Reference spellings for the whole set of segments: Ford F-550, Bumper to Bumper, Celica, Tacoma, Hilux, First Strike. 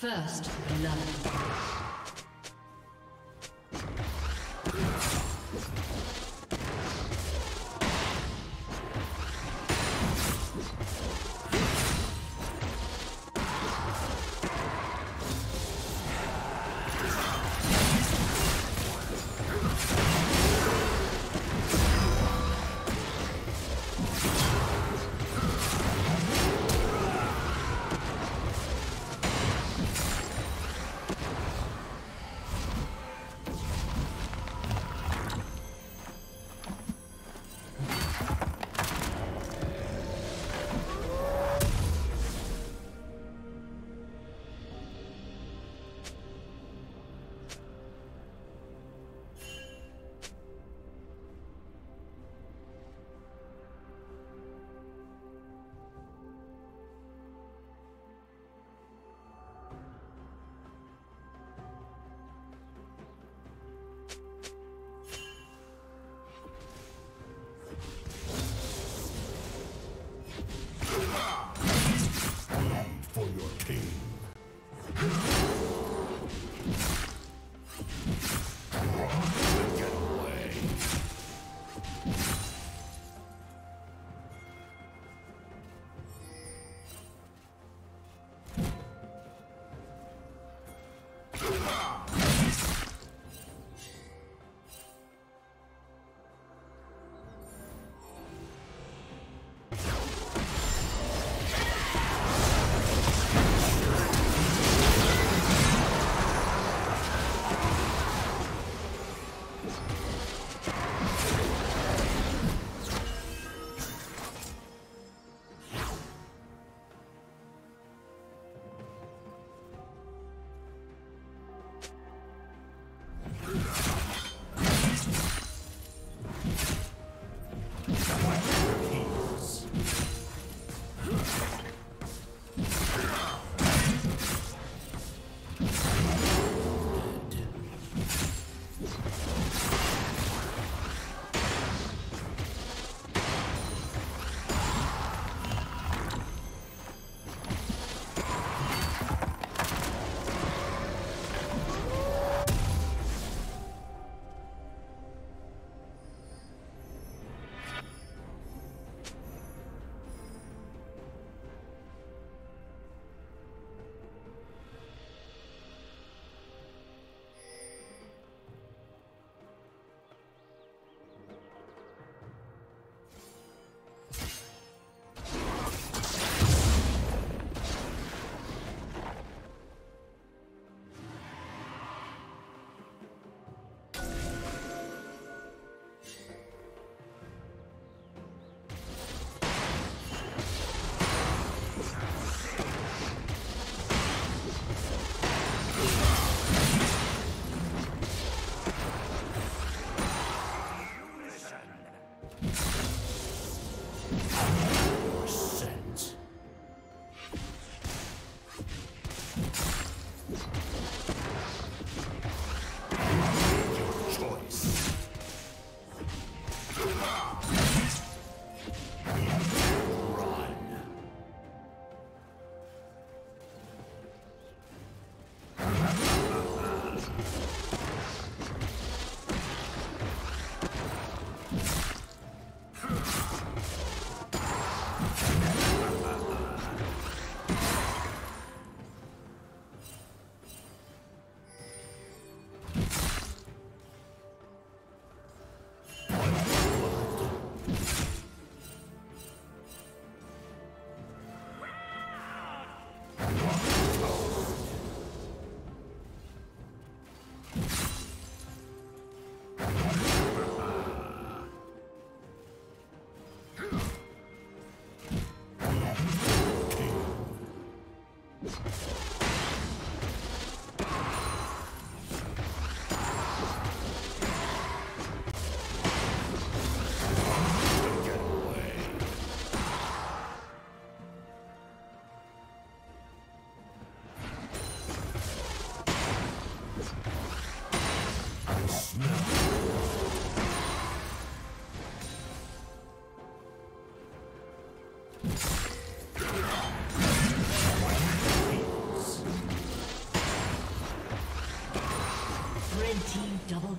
First blood. Double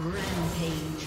Rampage.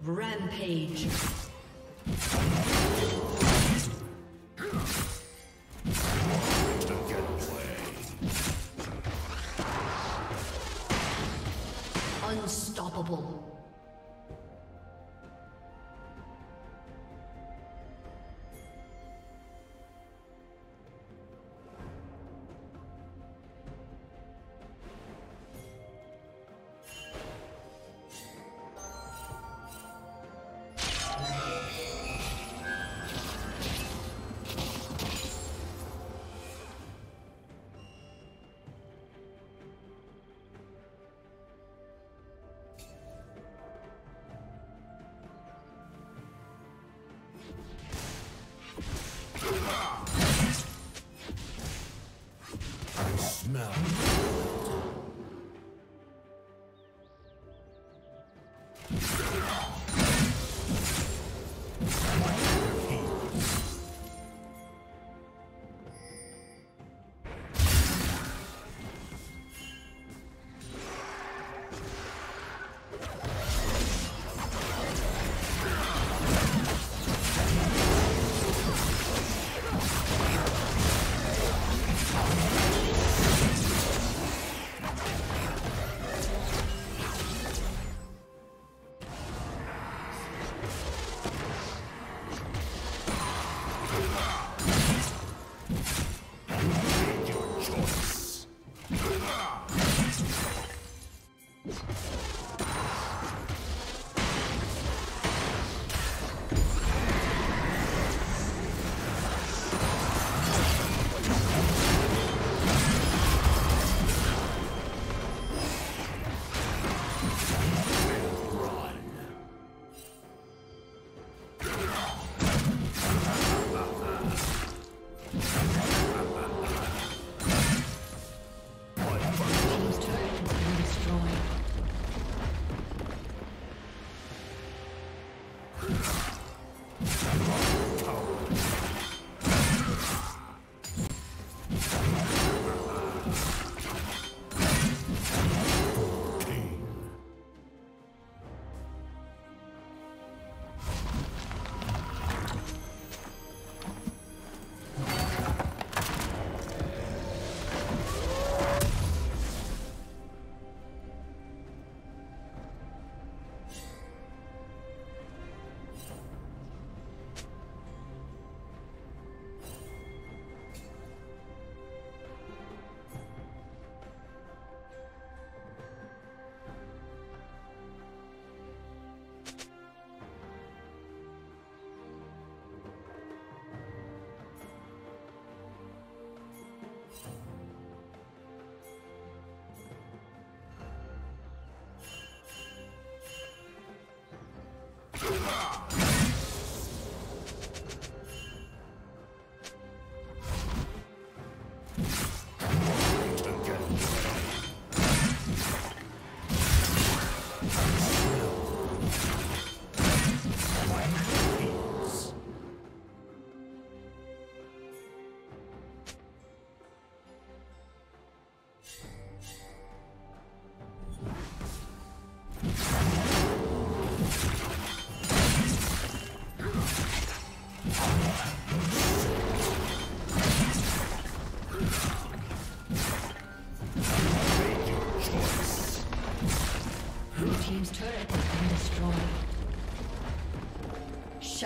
Rampage. Unstoppable.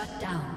Shut down.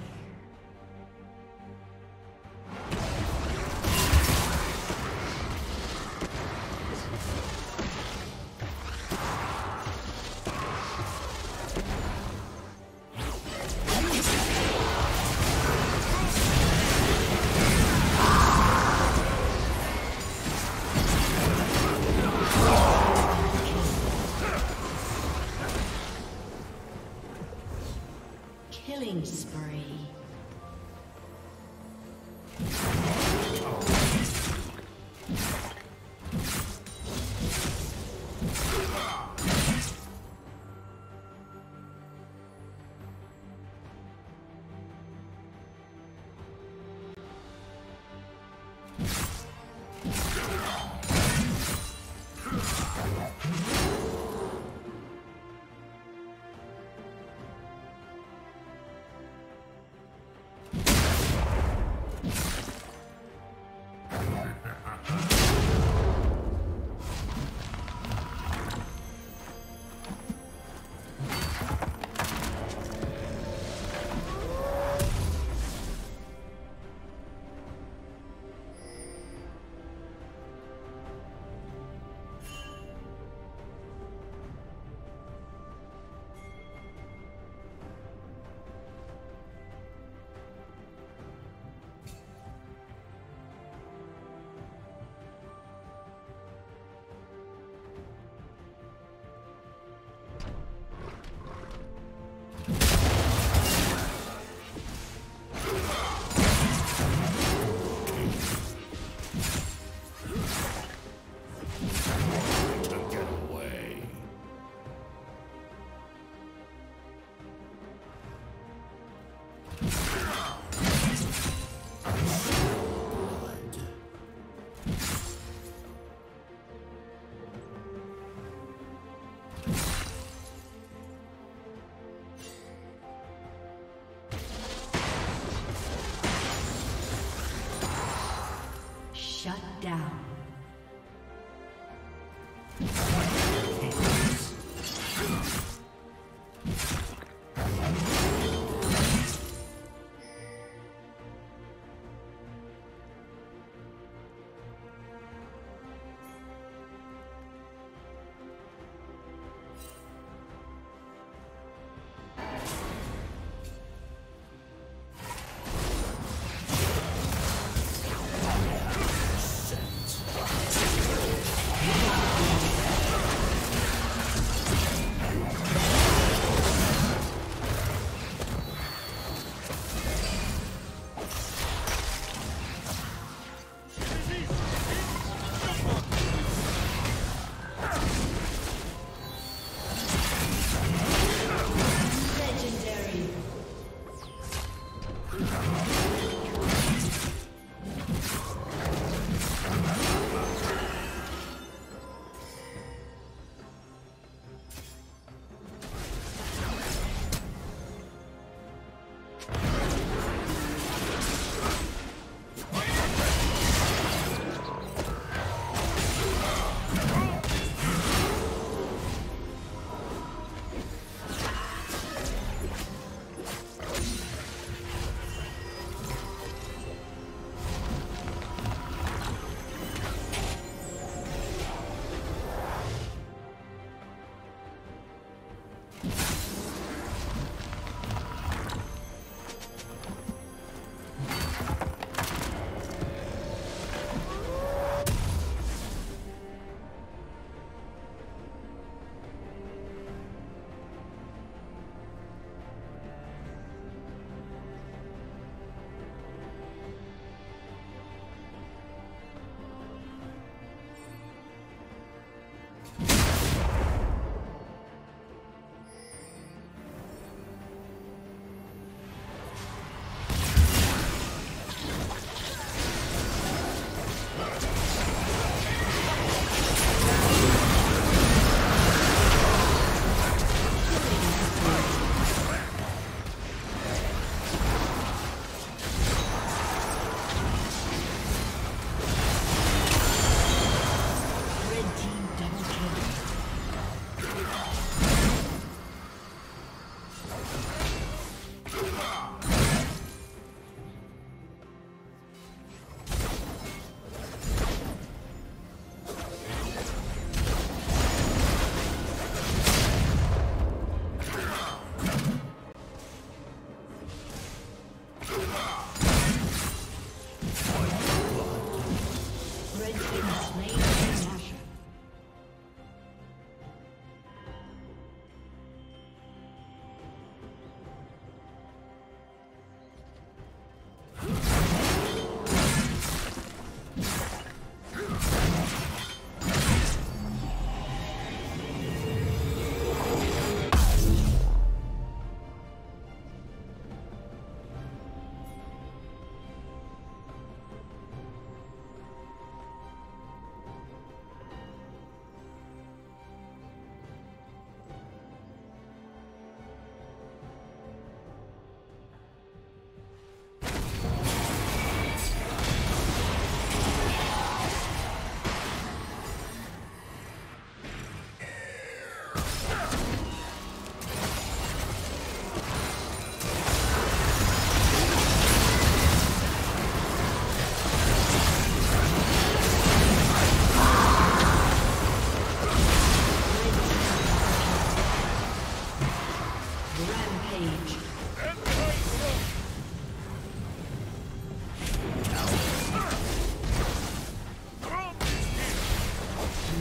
Shut down.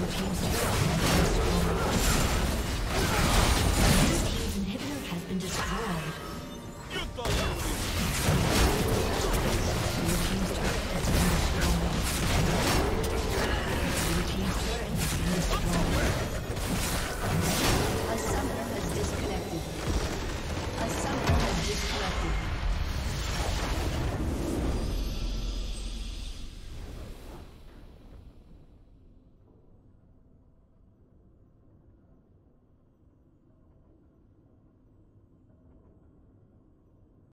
This team's inhibitor has been destroyed.